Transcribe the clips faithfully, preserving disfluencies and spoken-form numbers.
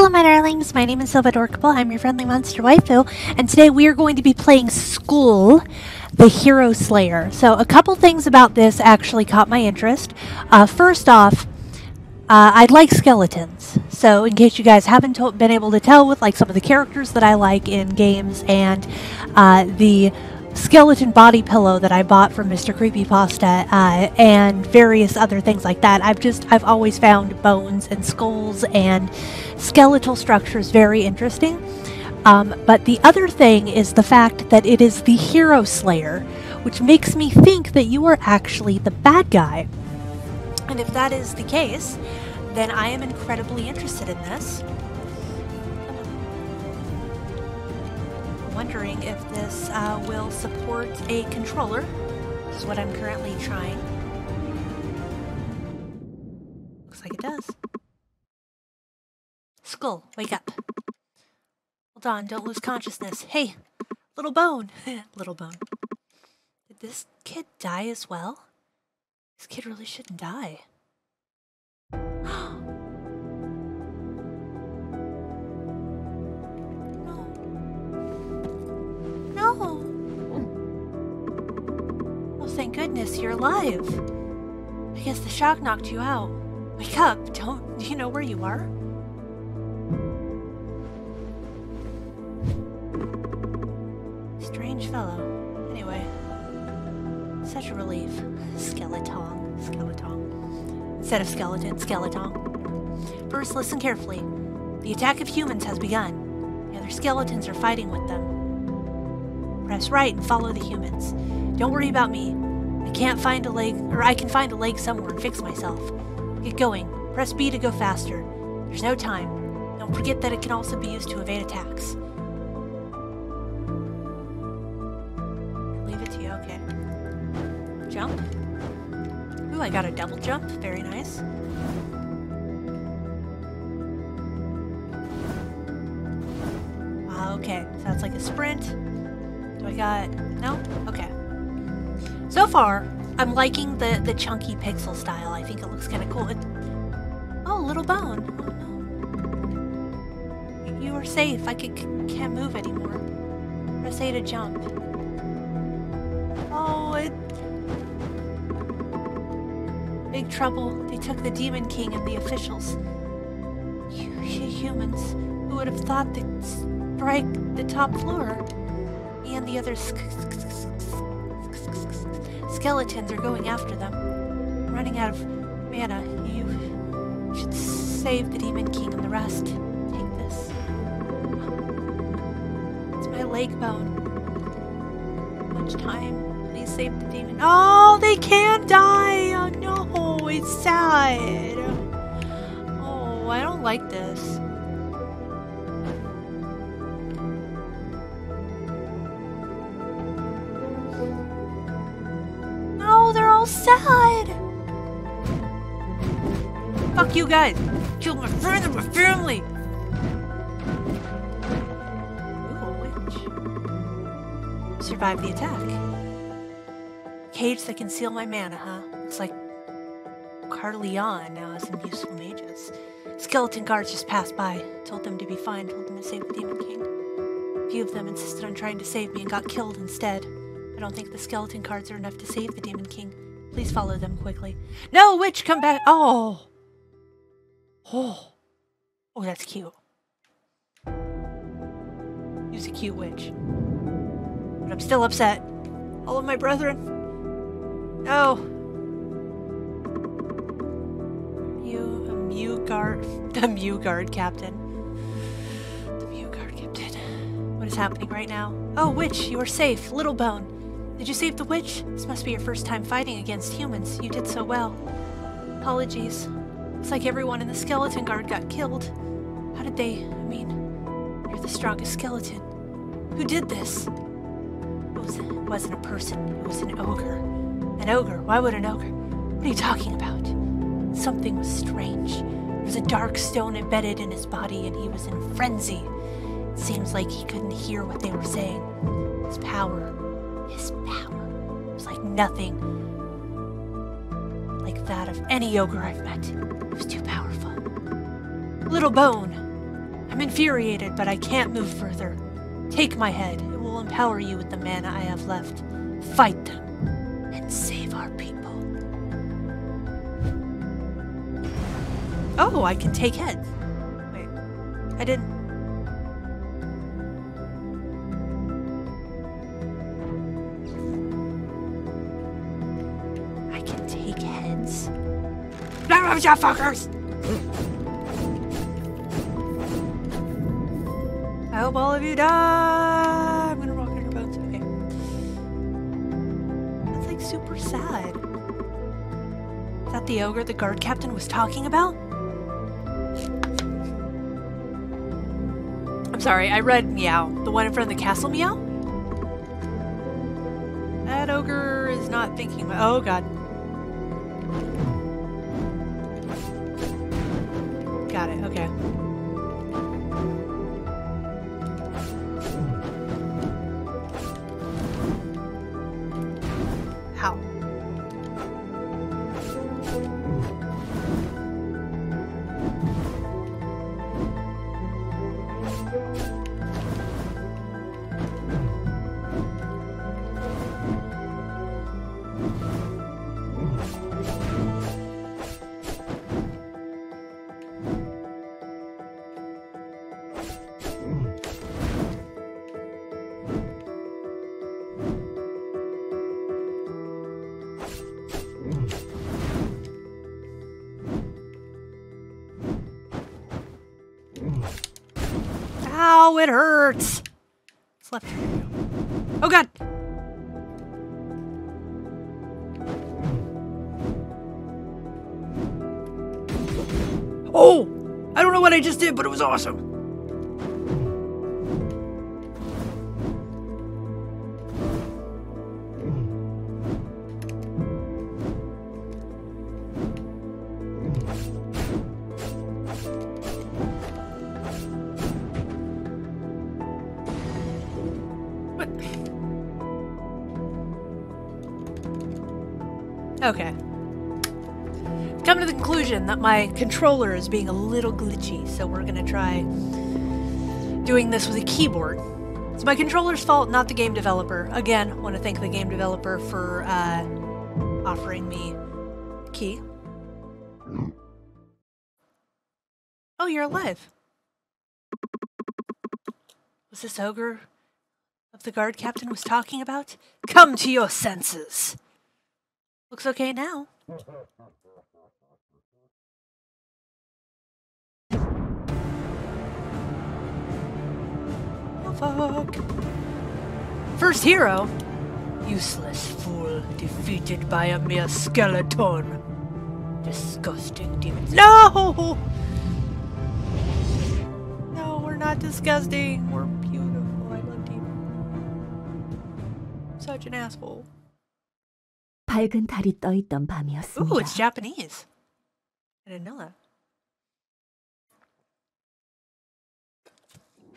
Hello my darlings, my name is Silvadorkable, I'm your friendly monster waifu, and today we are going to be playing Skul, the Hero Slayer. So a couple things about this actually caught my interest. Uh, first off, uh, I like skeletons, so in case you guys haven't to been able to tell with like some of the characters that I like in games and uh, the skeleton body pillow that I bought from Mister Creepypasta uh, and various other things like that. I've just, I've always found bones and skulls and skeletal structures very interesting. Um, but the other thing is the fact that it is the Hero Slayer, which makes me think that you are actually the bad guy. And if that is the case, then I am incredibly interested in this. Wondering if this uh, will support a controller, which is what I'm currently trying. Looks like it does. Skul, wake up. Hold on, don't lose consciousness. Hey, little bone. Little bone. Did this kid die as well? This kid really shouldn't die. Thank goodness you're alive. I guess the shock knocked you out. Wake up, don't, do you know where you are? Strange fellow. Anyway, such a relief. Skeleton, skeleton. Instead of skeleton, skeleton. First, listen carefully. The attack of humans has begun. The other skeletons are fighting with them. Press right and follow the humans. Don't worry about me. I can't find a leg, or I can find a leg somewhere and fix myself. Get going. Press B to go faster. There's no time. Don't forget that it can also be used to evade attacks. Leave it to you, okay. Jump. Ooh, I got a double jump. Very nice. Wow, okay. So that's like a sprint. Do I got... no? Okay. So far, I'm liking the, the chunky pixel style. I think it looks kind of cool. It, oh, little bone. Oh, no. You are safe. I can, can't move anymore. Press A to jump. Oh, it... Big trouble. They took the Demon King and the officials. You, you humans. Who would have thought they'd strike the top floor? Me and the other... skeletons are going after them. I'm running out of mana. You should save the Demon King and the rest. Take this. It's my leg bone. Much time. Please save the demon. Oh, they can die! Oh no, it's sad. Oh, I don't like this. Sad. Fuck you guys. Killed my friend and my family. Ooh, a witch. Survived the attack. Cage that can seal my mana, huh? It's like Carleon now has some useful mages. Skeleton guards just passed by. Told them to be fine. Told them to save the Demon King. A few of them insisted on trying to save me and got killed instead. I don't think the skeleton cards are enough to save the Demon King. Please follow them quickly. No, witch, come back. Oh. Oh. Oh, that's cute. She's a cute witch. But I'm still upset. All of my brethren. No. You, a Mew guard. The Mew guard captain. The Mew guard captain. What is happening right now? Oh, witch, you are safe. Little bone. Did you save the witch? This must be your first time fighting against humans. You did so well. Apologies. It's like everyone in the skeleton guard got killed. How did they... I mean... You're the strongest skeleton. Who did this? It, was, it wasn't a person. It was an ogre. An ogre? Why would an ogre? What are you talking about? Something was strange. There was a dark stone embedded in his body and he was in a frenzy. It seems like he couldn't hear what they were saying. His power... His power was like nothing like that of any ogre I've met. It was too powerful. Little bone, I'm infuriated, but I can't move further. Take my head. It will empower you with the mana I have left. Fight them and save our people. Oh, I can take heads. Wait, I didn't... I can take heads. Now, you fuckers! I hope all of you die! I'm gonna rock in your bones. Okay. That's like super sad. Is that the ogre the guard captain was talking about? I'm sorry, I read Meow. The one in front of the castle Meow? That ogre is not thinking. Oh god. Got it, okay. Ow, it hurts! It's left. Oh god! Oh! I don't know what I just did, but it was awesome! Okay. Come to the conclusion that my controller is being a little glitchy, so we're gonna try doing this with a keyboard. It's my controller's fault, not the game developer. Again, want to thank the game developer for uh, offering me a key. Oh, you're alive. Was this ogre that the guard captain was talking about? Come to your senses. Looks okay now. Oh, fuck. First hero? Useless fool, defeated by a mere skeleton. Disgusting demons. No! No, we're not disgusting. We're beautiful. I love demons. I'm such an asshole. 밝은 달이 떠 있던 밤이었습니다. Ooh, it's Japanese. I didn't know that.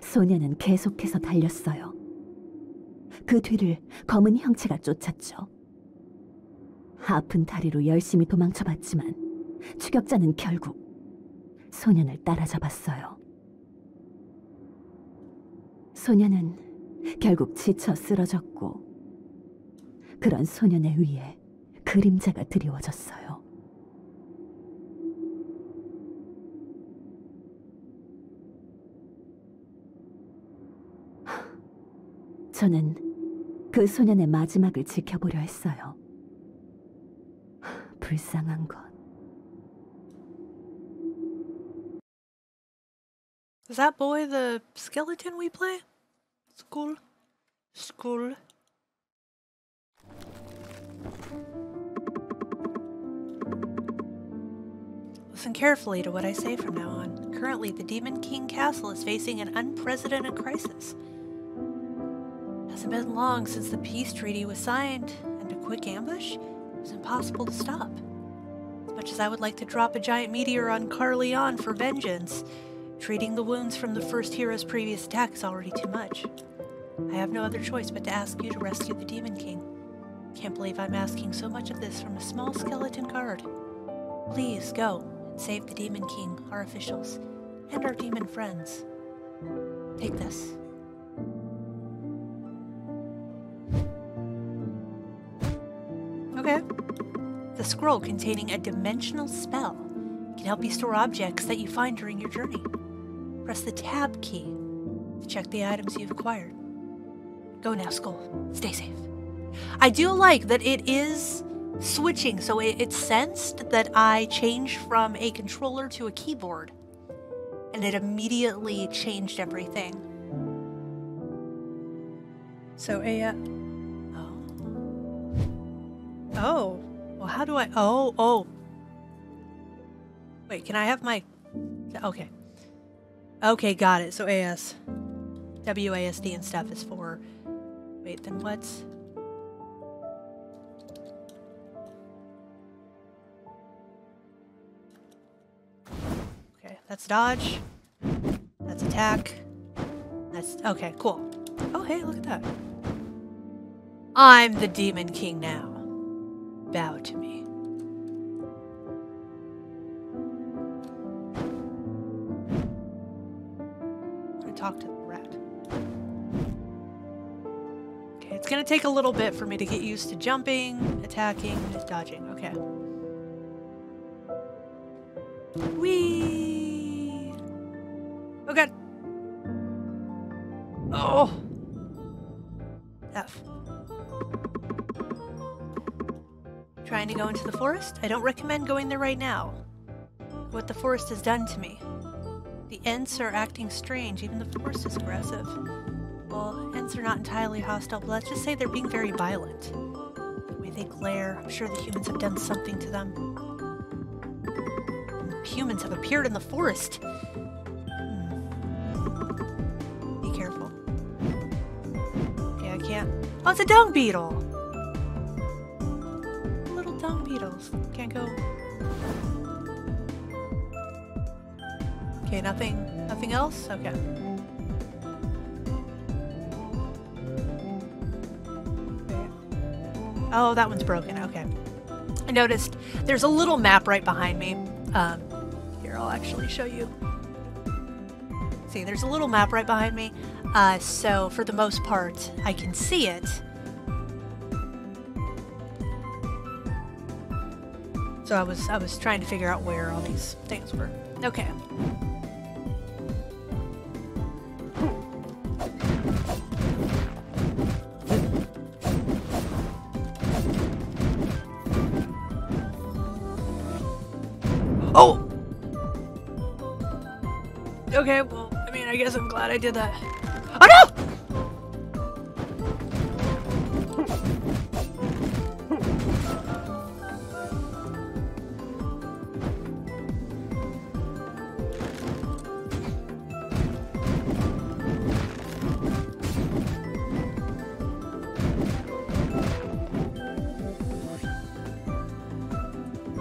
소녀는 계속해서 달렸어요. 그 뒤를 검은 형체가 쫓았죠. 아픈 다리로 열심히 도망쳐봤지만 추격자는 결국 소년을 따라잡았어요. 소녀는 결국 지쳐 쓰러졌고 그런 소년의 위에 그림자가 드리워졌어요. 저는 그 소년의 마지막을 지켜보려 했어요. 불쌍한 것. Is that boy the skeleton we play? Skul? Skul? Listen carefully to what I say from now on. Currently, the Demon King Castle is facing an unprecedented crisis. It hasn't been long since the peace treaty was signed, and a quick ambush is impossible to stop. As much as I would like to drop a giant meteor on Carleon for vengeance, treating the wounds from the first hero's previous attack is already too much. I have no other choice but to ask you to rescue the Demon King. Can't believe I'm asking so much of this from a small skeleton guard. Please go and save the Demon King, our officials, and our demon friends. Take this. Okay. The scroll containing a dimensional spell can help you store objects that you find during your journey. Press the tab key to check the items you've acquired. Go now, Skul. Stay safe. I do like that it is switching, so it, it sensed that I changed from a controller to a keyboard, and it immediately changed everything. So, a... Uh, oh. Oh. Well, how do I... Oh, oh. Wait, can I have my... Okay. Okay, got it. So, A S. W A S D and stuff is for... Wait, then what's... That's dodge. That's attack. That's... Okay, cool. Oh, hey, look at that. I'm the Demon King now. Bow to me. I'm gonna talk to the rat. Okay, it's gonna take a little bit for me to get used to jumping, attacking, and dodging. Okay. Whee! Oh god! Oh! F. Trying to go into the forest? I don't recommend going there right now. What the forest has done to me. The Ents are acting strange, even the forest is aggressive. Well, Ents are not entirely hostile, but let's just say they're being very violent. The way they glare, I'm sure the humans have done something to them. The humans have appeared in the forest! Oh, it's a dung beetle! Little dung beetles. Can't go. Okay, nothing. Nothing else? Okay. Oh, that one's broken. Okay. I noticed there's a little map right behind me. Um, here, I'll actually show you. See, there's a little map right behind me. Uh, so, for the most part, I can see it. So I was I was trying to figure out where all these things were. Okay. Oh! Okay, well, I mean, I guess I'm glad I did that. Oh no!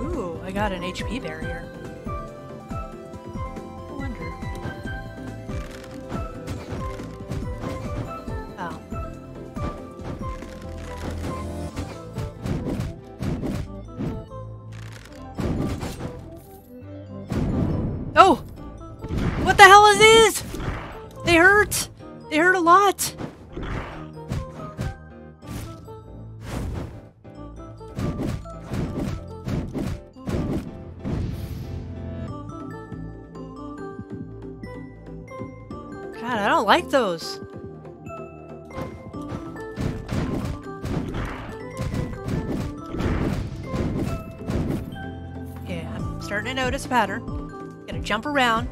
Ooh, I got an H P barrier. I wonder. Lot. God, I don't like those. Okay, I'm starting to notice a pattern. Gonna jump around.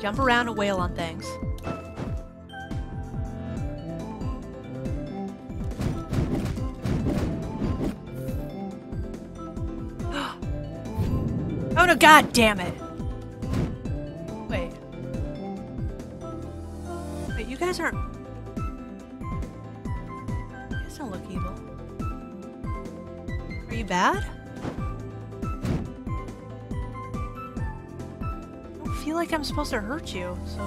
Jump around and wail on things. Oh no, god damn it! Wait. Wait, you guys aren't. You guys don't look evil. Are you bad? I feel like I'm supposed to hurt you, so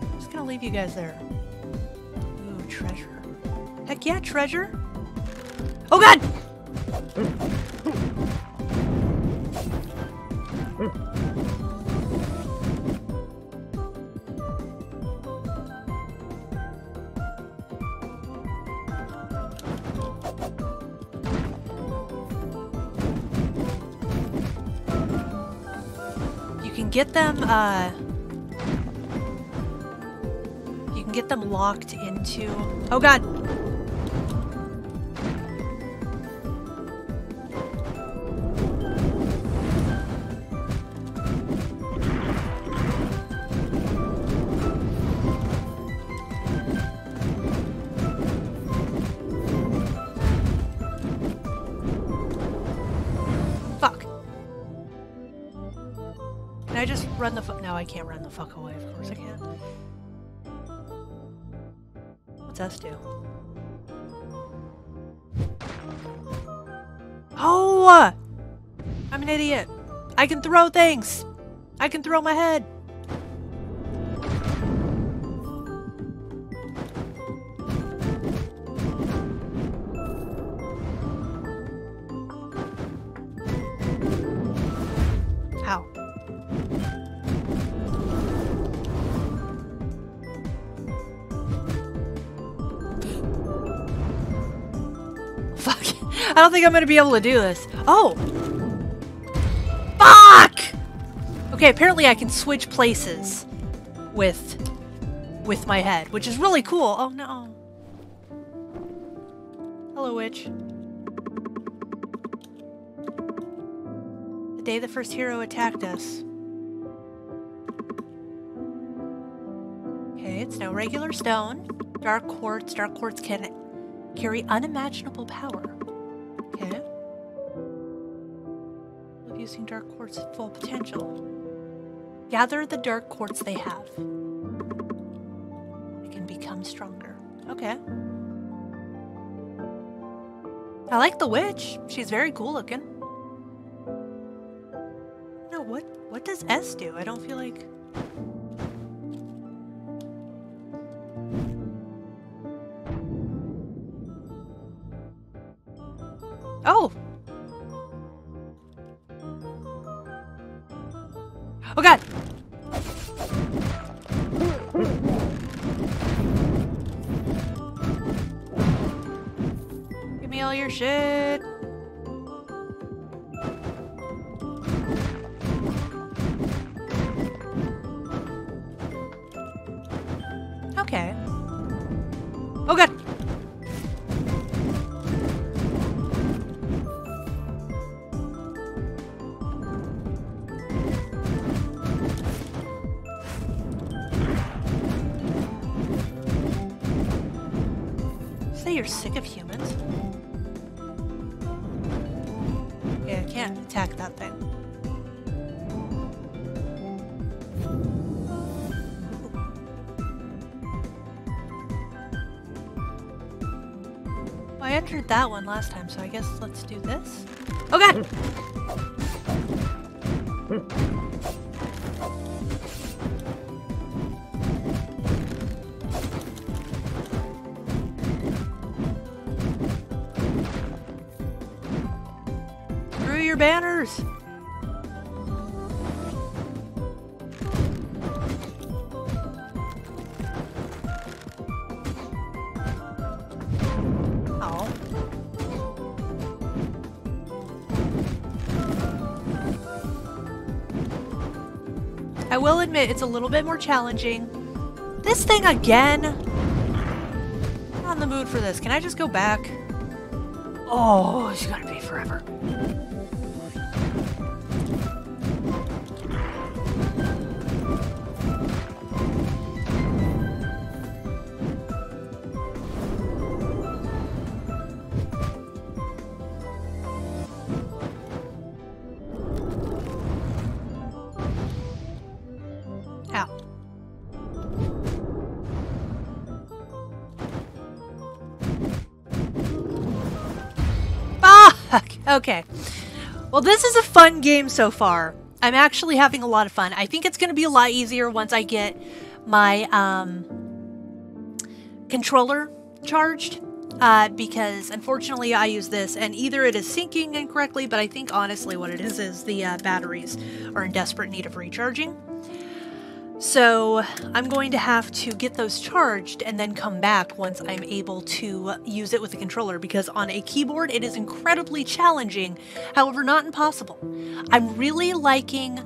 I'm just gonna leave you guys there. Ooh, treasure. Heck yeah, treasure! Oh god! You can get them, uh... you can get them locked into... Oh god! I can't run the fuck away, of course I can. What's us do? Oh! I'm an idiot. I can throw things! I can throw my head! I don't think I'm gonna be able to do this. Oh! Fuck! Okay, apparently I can switch places with with my head, which is really cool. Oh no. Hello, witch. The day the first hero attacked us. Okay, it's now regular stone. Dark quartz. Dark quartz can carry unimaginable power. Using dark quartz at full potential. Gather the dark quartz they have. It can become stronger. Okay. I like the witch. She's very cool looking. No, what what does S do? I don't feel like... Oh! Oh god! Give me all your shit! Okay. Oh god! You're sick of humans. Yeah, I can't attack that thing. Well, I entered that one last time, so I guess let's do this. Oh god! Banners. Oh. I will admit it's a little bit more challenging. This thing again. I'm not in the mood for this. Can I just go back? Oh, she's gonna be forever. Okay, well this is a fun game so far. I'm actually having a lot of fun. I think it's going to be a lot easier once I get my um, controller charged. uh, because unfortunately I use this and either it is syncing incorrectly, but I think honestly what it is is the uh, batteries are in desperate need of recharging. So I'm going to have to get those charged and then come back once I'm able to use it with the controller, because on a keyboard it is incredibly challenging, however not impossible. I'm really liking,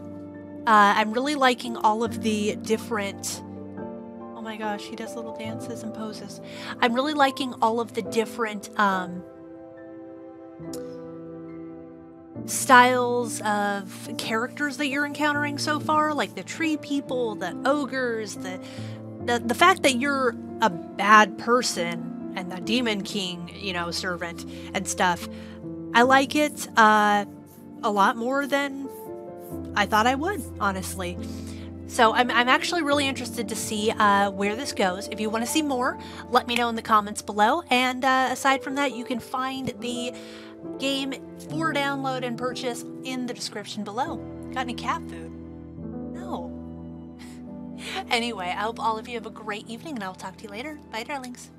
uh, I'm really liking all of the different, oh my gosh, he does little dances and poses. I'm really liking all of the different um, styles of characters that you're encountering so far, like the tree people, the ogres, the the, the fact that you're a bad person and the Demon King, you know, servant and stuff. I like it uh, a lot more than I thought I would, honestly. So I'm, I'm actually really interested to see uh, where this goes. If you want to see more, let me know in the comments below. And uh, aside from that, you can find the game for download and purchase in the description below. Got any cat food? No. Anyway, I hope all of you have a great evening, and I'll talk to you later. Bye, darlings.